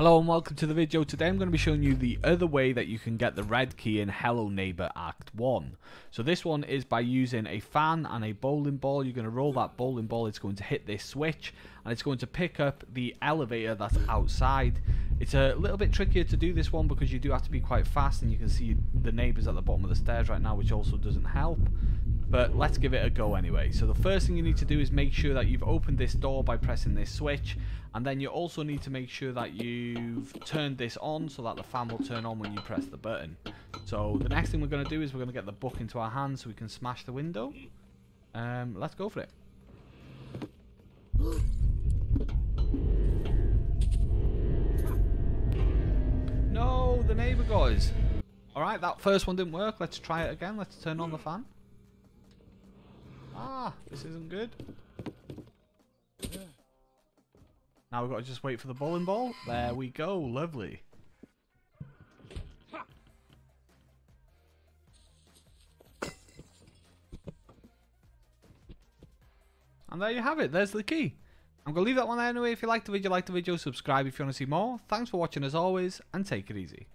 Hello and welcome to the video. Today I'm going to be showing you the other way that you can get the red key in Hello Neighbor Act 1. So this one is by using a fan and a bowling ball. You're going to roll that bowling ball, it's going to hit this switch and it's going to pick up the elevator that's outside. It's a little bit trickier to do this one because you do have to be quite fast, and you can see the neighbours at the bottom of the stairs right now, which also doesn't help. But let's give it a go anyway. So the first thing you need to do is make sure that you've opened this door by pressing this switch, and then you also need to make sure that you've turned this on so that the fan will turn on when you press the button. So the next thing we're going to do is we're going to get the book into our hands so we can smash the window. Let's go for it. No, the neighbour guys. Alright, that first one didn't work. Let's try it again. Let's turn on the fan. Ah, this isn't good. Yeah. Now we've got to just wait for the bowling ball. There we go, lovely. And there you have it, there's the key. I'm going to leave that one there anyway. If you liked the video, subscribe if you want to see more. Thanks for watching as always, and take it easy.